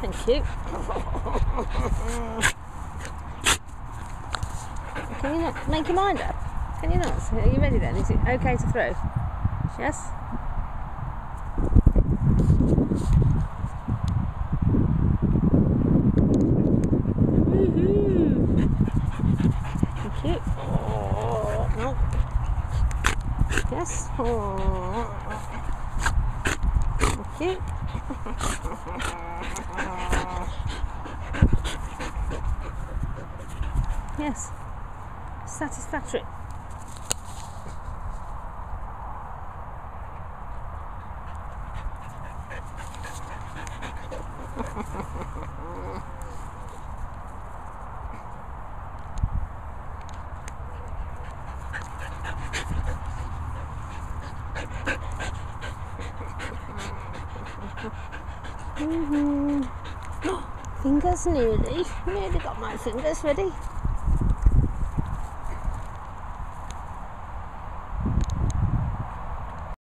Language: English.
Thank you. Can you not make your mind up? Can you not? Are you ready then? Is it okay to throw? Yes? Thank you. Oh, no. Yes. Oh. Thank you. Yes. Satisfactory. Fingers nearly got my fingers ready.